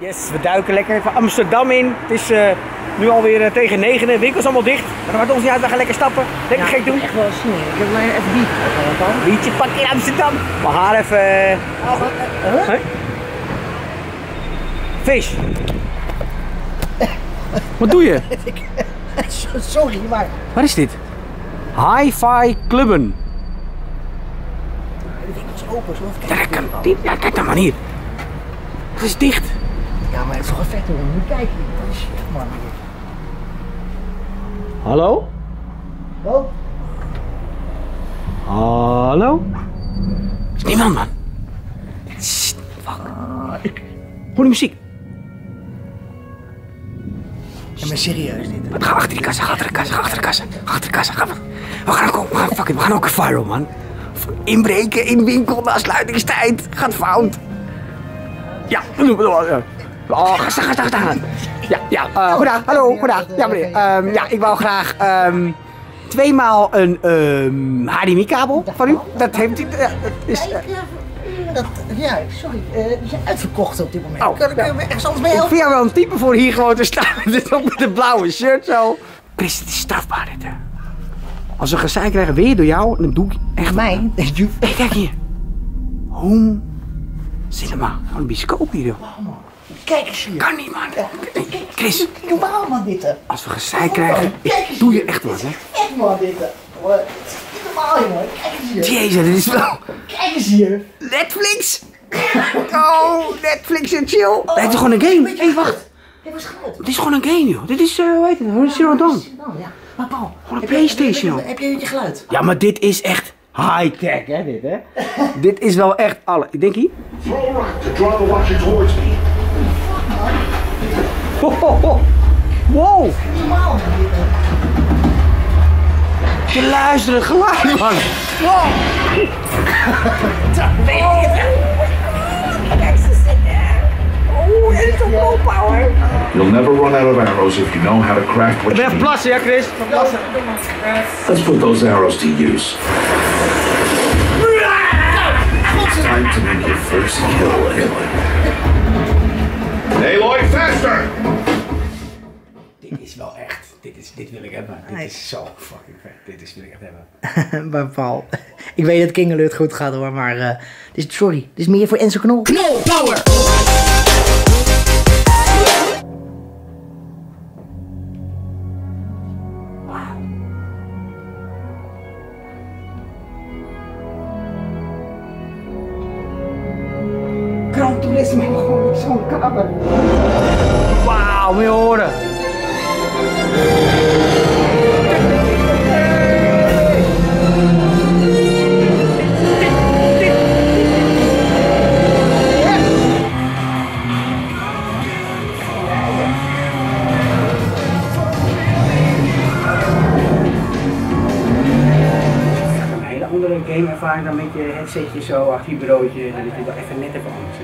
Yes, we duiken lekker even Amsterdam in. Het is nu alweer tegen 9. Winkels allemaal dicht. Maar dat maakt ons niet uit, we gaan lekker stappen. Lekker ja, gek doen. Echt wel zin. Ik heb maar even bier. Bietje pakken in Amsterdam. Maar haar even... Huh? Vis. Wat doe je? Sorry, maar... Waar is dit? Hi-Fi Klubben. De winkels open, zo even kijken. Ja, kijk dan maar hier. Het is dicht. Ja, maar het is toch vet hoor. Moet je kijken. Dat is shit, man. Hallo? Hallo? Hallo? Er is niemand, man. Shit, fuck. Hoor die muziek. Ja, maar serieus dit. Wat, ga achter die kassa, achter de kassa. We gaan ook, fuck it, we gaan ook viral, man. Inbreken in winkel na sluitingstijd. Gaat fout. Ja, dat doen we wel. Oh, ga staan, Ja, goedendag, hallo, goedendag. Ja, meneer. Ja, ik wou graag 2 maal een HDMI-kabel van u. Dat heeft u. Ja, sorry, die zijn uitverkocht op dit moment. Oh, kan ik me ergens anders mee helpen? Ik vind jou wel een type voor hier gewoon te staan. Met een blauwe shirt zo. Chris, het is strafbaar dit, hè. Als we gezeik krijgen weer door jou, dan doe ik echt mij. Hey, kijk hier. Home Cinema. Een bioscoop hier, joh. Kijk eens hier. Kan niet, man. Chris. Normaal, man, dit. Als we gezeik krijgen, doe je echt wat, hè. Echt, man, dit. Het is niet normaal, jongen. Kijk eens hier. Jezus, dit is wel... Kijk eens hier. Netflix. Oh, Netflix en chill. Oh, het is gewoon een game. Hé, wacht. Dit was groot. Het is gewoon een game, joh. Dit is, hoe heet het? Horizon Zero Dawn. Ja. Maar Paul, gewoon een PlayStation. Heb je een beetje geluid? Ja, maar dit is echt high-tech, hè, dit, hè. Dit is wel echt alle... Ik denk hier... Wow! Je luistert geluid, man. Wow! Dat weet ik niet. Kijk, ze zitten daar. Oh, dit is toch low power. You'll never run out of arrows if you know how to craft what you need. Plassen, ja, Chris? Plassen. Let's put those arrows to use. Time to make your first kill, Aloy. Aloy, faster! Dit is wel echt. Dit wil ik hebben. Dit is zo fucking vet. Dit wil ik echt hebben. Maar Paul, ik weet dat KingAlert goed gaat hoor, maar... sorry, dit is meer voor Enzo Knol. Knol power! Gran Turismo, zo'n kabel. Wauw, moet je horen. Vaak dan met je headsetje zo achter je bureautje, dan is dit wel even net even anders.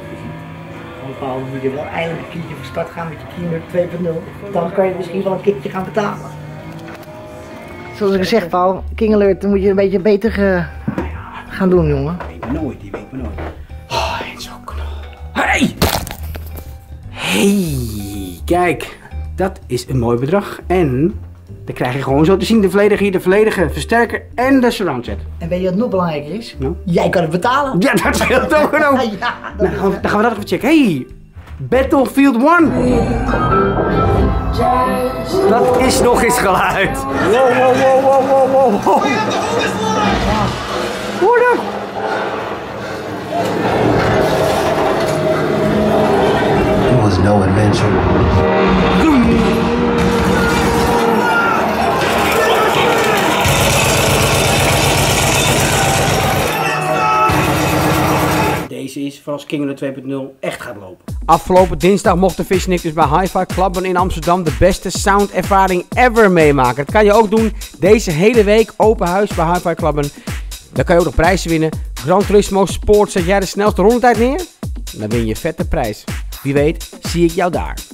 Paul, moet je wel eindelijk een keertje voor start gaan met je Keynote 2.0, dan kan je misschien wel een keertje gaan betalen. Zoals ik gezegd, Paul, KingAlert, dan moet je een beetje beter gaan doen, jongen. Ik weet me nooit. Oh, en zo knal. Hey! Hey, kijk, dat is een mooi bedrag en... Dan krijg je gewoon zo te zien de volledige hier, de volledige versterker en de surround set. En weet je wat nog belangrijker is? No? Jij kan het betalen. Ja, dat scheelt ook genoeg. Ja, nou, dan gaan we dat even checken. Hey, Battlefield 1. Dat is nog eens geluid. Wow. Hoor dat? It was no adventure. Is voor als KingAlert 2.0 echt gaat lopen. Afgelopen dinsdag mocht de Fishnik dus bij Hi-Fi Klubben in Amsterdam de beste soundervaring ever meemaken. Dat kan je ook doen deze hele week, open huis bij Hi-Fi Klubben. Daar kan je ook nog prijzen winnen. Gran Turismo Sport, zet jij de snelste rondetijd neer? Dan win je vette prijs. Wie weet, zie ik jou daar.